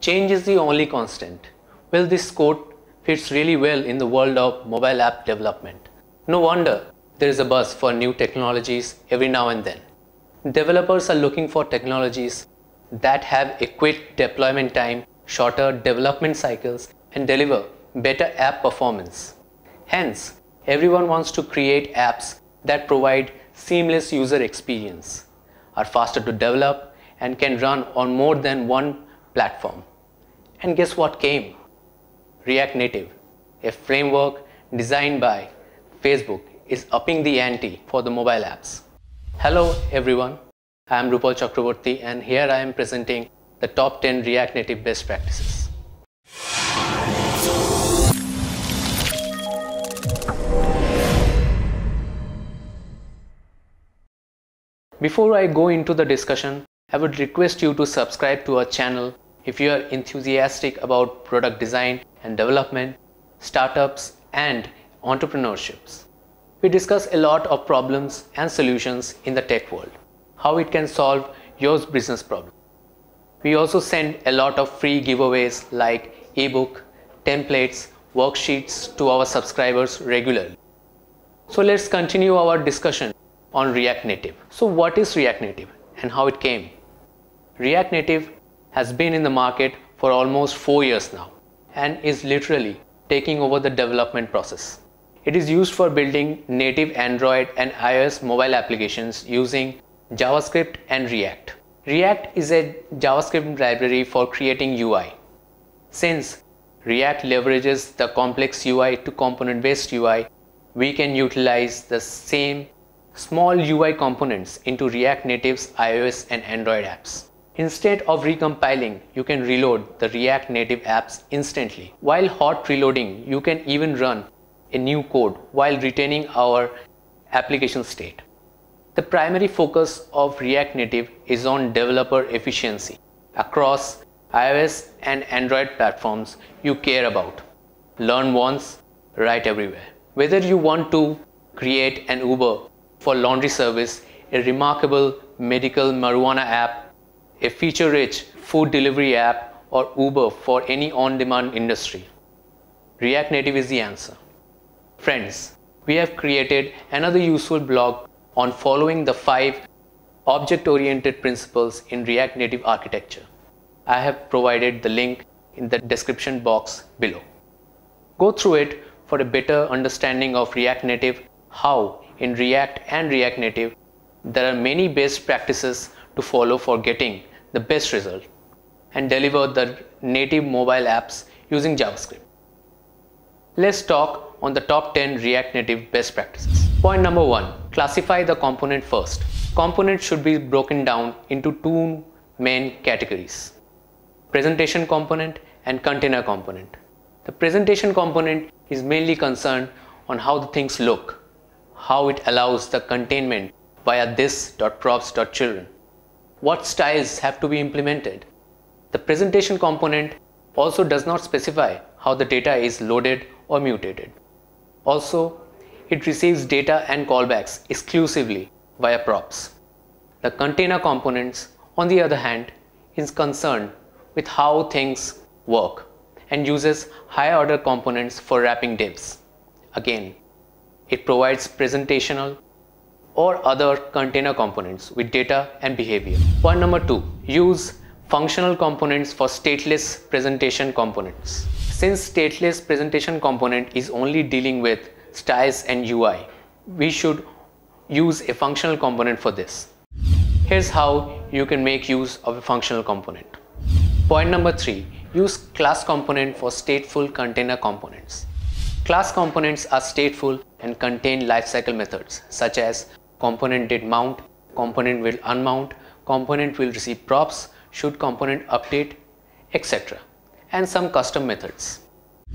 Change is the only constant. Well, this quote fits really well in the world of mobile app development. No wonder there is a buzz for new technologies every now and then. Developers are looking for technologies that have a quick deployment time, shorter development cycles, and deliver better app performance. Hence, everyone wants to create apps that provide seamless user experience, are faster to develop, and can run on more than one platform. And guess what came? React Native, a framework designed by Facebook, is upping the ante for the mobile apps. Hello everyone, I am Rupal Chakraborty, and here I am presenting the top 10 React Native best practices. Before I go into the discussion, I would request you to subscribe to our channel if you are enthusiastic about product design and development, startups, and entrepreneurships. We discuss a lot of problems and solutions in the tech world, how it can solve your business problem. We also send a lot of free giveaways like ebook, templates, worksheets to our subscribers regularly. So let's continue our discussion on React Native. So what is React Native and how it came? React Native has been in the market for almost 4 years now and is literally taking over the development process. It is used for building native Android and iOS mobile applications using JavaScript and React. React is a JavaScript library for creating UI. Since React leverages the complex UI to component-based UI, we can utilize the same small UI components into React Native's iOS and Android apps. Instead of recompiling, you can reload the React Native apps instantly. While hot reloading, you can even run a new code while retaining our application state. The primary focus of React Native is on developer efficiency across iOS and Android platforms you care about. Learn once, write everywhere. Whether you want to create an Uber for laundry service, a remarkable medical marijuana app, a feature-rich food delivery app, or Uber for any on-demand industry, React Native is the answer. Friends, we have created another useful blog on following the 5 object-oriented principles in React Native architecture. I have provided the link in the description box below. Go through it for a better understanding of React Native, how in React and React Native there are many best practices to follow for getting the best result and deliver the native mobile apps using JavaScript. Let's talk on the top 10 React Native best practices. Point number 1. Classify the component first. Components should be broken down into 2 main categories: presentation component and container component. The presentation component is mainly concerned on how the things look, how it allows the containment via this.props.children, what styles have to be implemented. The presentation component also does not specify how the data is loaded or mutated. Also, it receives data and callbacks exclusively via props. The container components, on the other hand, is concerned with how things work and uses higher order components for wrapping divs. Again, it provides presentational or other container components with data and behavior. Point number 2. Use functional components for stateless presentation components. Since stateless presentation component is only dealing with styles and UI, we should use a functional component for this. Here's how you can make use of a functional component. Point number 3. Use class component for stateful container components. Class components are stateful and contain lifecycle methods such as component did mount, component will unmount, component will receive props, should component update, etc., and some custom methods.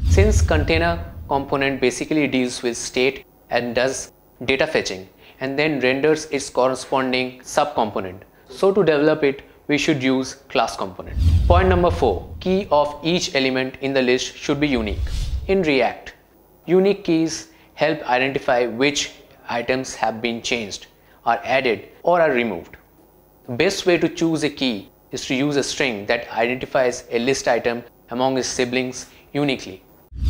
Since container component basically deals with state and does data fetching and then renders its corresponding subcomponent, so to develop it, we should use class component. Point number 4. Key of each element in the list should be unique. In React, unique keys help identify which items have been changed, are added, or are removed. The best way to choose a key is to use a string that identifies a list item among its siblings uniquely.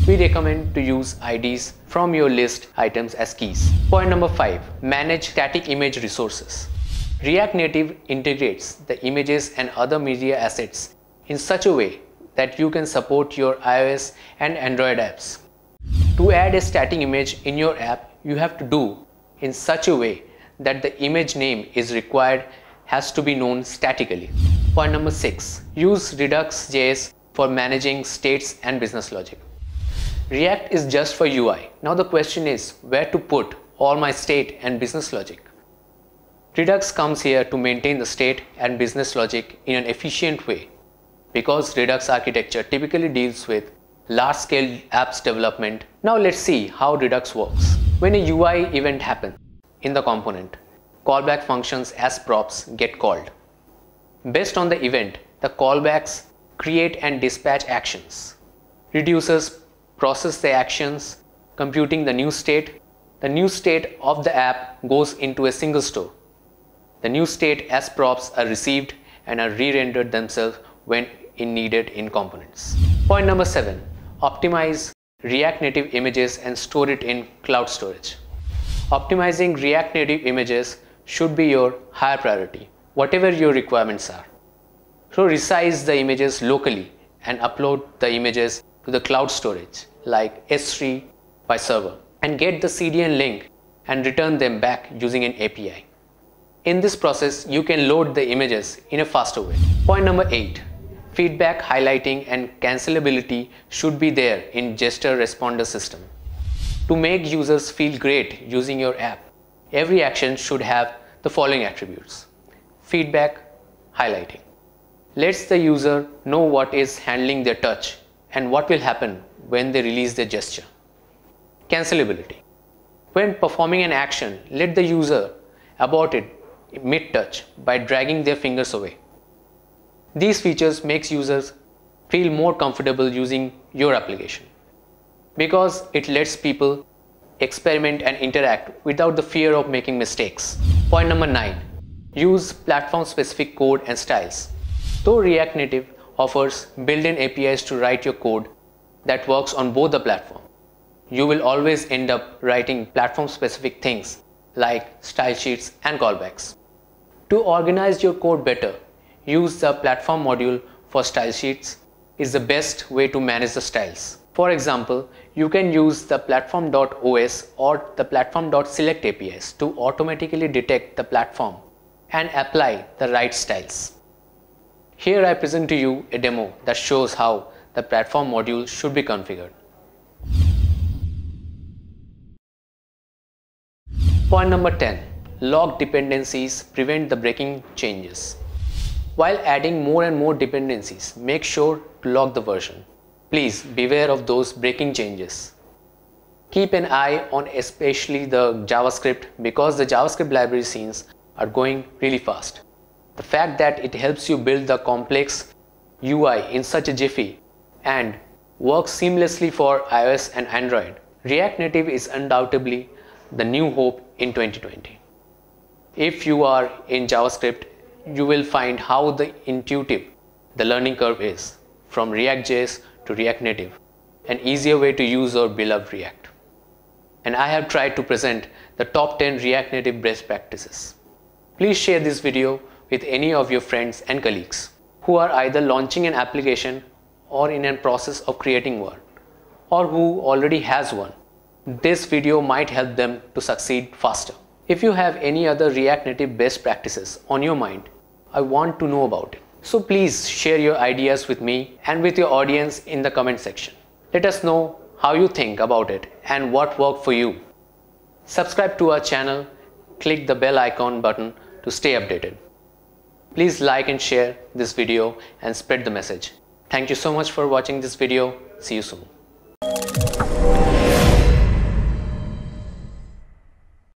We recommend to use IDs from your list items as keys. Point number 5. Manage static image resources. React Native integrates the images and other media assets in such a way that you can support your iOS and Android apps. To add a static image in your app, you have to do in such a way that the image name is required has to be known statically. Point number 6. Use Redux.js for managing states and business logic. React is just for UI. Now the question is where to put all my state and business logic. Redux comes here to maintain the state and business logic in an efficient way, because Redux architecture typically deals with large-scale apps development. Now let's see how Redux works. When a UI event happens in the component, callback functions as props get called. Based on the event, the callbacks create and dispatch actions. Reducers process the actions, computing the new state. The new state of the app goes into a single store. The new state as props are received and are re-rendered themselves when needed in components. Point number 7. Optimize React Native images and store it in cloud storage. Optimizing React Native images should be your higher priority, whatever your requirements are. So resize the images locally and upload the images to the cloud storage like S3 by server and get the CDN link and return them back using an API. In this process, you can load the images in a faster way. Point number 8. Feedback, highlighting and cancelability should be there in gesture responder system. To make users feel great using your app, every action should have the following attributes. Feedback, highlighting lets the user know what is handling their touch and what will happen when they release their gesture. Cancelability, when performing an action, let the user abort it mid-touch by dragging their fingers away. These features makes users feel more comfortable using your application, because it lets people experiment and interact without the fear of making mistakes. Point number 9. Use platform-specific code and styles. Though React Native offers built-in APIs to write your code that works on both the platform, you will always end up writing platform-specific things like style sheets and callbacks. To organize your code better, use the platform module for style sheets is the best way to manage the styles. For example, you can use the platform.os or the platform.select APIs to automatically detect the platform and apply the right styles. Here I present to you a demo that shows how the platform module should be configured. Point number 10. Log dependencies, prevent the breaking changes. While adding more and more dependencies, make sure to log the version. Please beware of those breaking changes. Keep an eye on especially the JavaScript, because the JavaScript library scenes are going really fast. The fact that it helps you build the complex UI in such a jiffy and works seamlessly for iOS and Android, React Native is undoubtedly the new hope in 2020. If you are in JavaScript, you will find how intuitive the learning curve is from React.js to React Native, an easier way to use your beloved React. And I have tried to present the top 10 React Native best practices. Please share this video with any of your friends and colleagues who are either launching an application or in a process of creating one, or who already has one. This video might help them to succeed faster. If you have any other React Native best practices on your mind, I want to know about it. So please share your ideas with me and with your audience in the comment section. Let us know how you think about it and what worked for you. Subscribe to our channel, click the bell icon button to stay updated. Please like and share this video and spread the message. Thank you so much for watching this video. See you soon.